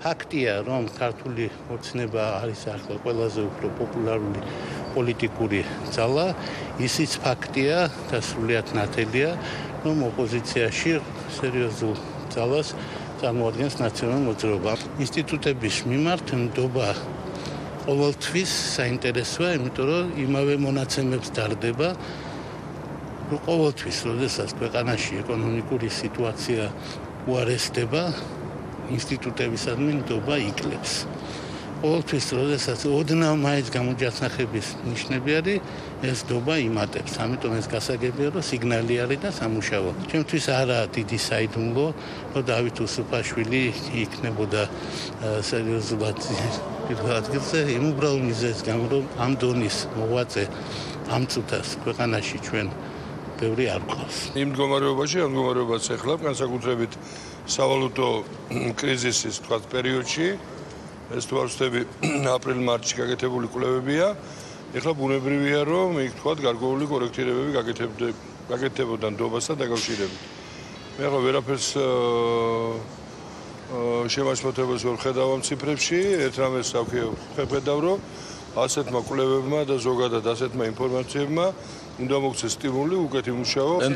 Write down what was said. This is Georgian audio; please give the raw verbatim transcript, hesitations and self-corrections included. ფაქტია, რომ ქართული ოცნება არის ახლა ყველაზე უფრო პოპულარული პოლიტიკური ძალა, ისიც ფაქტია, დასრულიად ნათელია, რომ ოპოზიციაში სერიოზულ ძალას წარმოადგენს ნაციონალური მოძრაობა. Ინსტიტუტების მიმართ ნდობა ყოველთვის საინტერესოა, იმიტომ რომ იმავე მონაცემებს დარდება. Ყოველთვის, როდესაც ქვეყანაში ეკონომიკური სიტუაცია უარესდება, ინსტიტუტებისადმი ნდობა იკლებს. Ყოველთვის, როდესაც ოდნავ მაინც გამოჯახნახების ნიშნები არის, ეს ნდობა იმატებს. ამიტომ ეს გასაგებია, რომ სიგნალი არის და სამუშაო. ჩემთვის არაა დიდი საიდუმლო, რომ დავით უსუფაშვილი იქნებოდა სერიოზულად პირველ ადგილზე, იმ უბრალო მიზეზის გამო, რომ ამ დონის მოღვაწე ამ წუთას ქვეყანაში ჩვენ ბევრი არ გყავს. იმ მდგომარეობაში, ამ მდგომარეობაც ეხლა, განსაკუთრებით სავალუტო კრიზისის თქვა პერიოდში, ეს თუ არ ვცდები აპრილ-მარტში გაკეთებული კვლევებია, ეხლა ბუნებრივია, რომ იქ თქვა გარკვეული კორექტირებები გაკეთებოდა ნდობასთან დაკავშირებით. მე ახლა ვერაფერს შემაშფოთებას ვერ ვხედავ ამ ციფრებში, ერთ რამეს ვხედავ, რომ ასეთმა კვლევებმა და ზოგადად ასეთმა ინფორმაციებმა უნდა მოგცეს სტიმული უკეთ იმუშაო.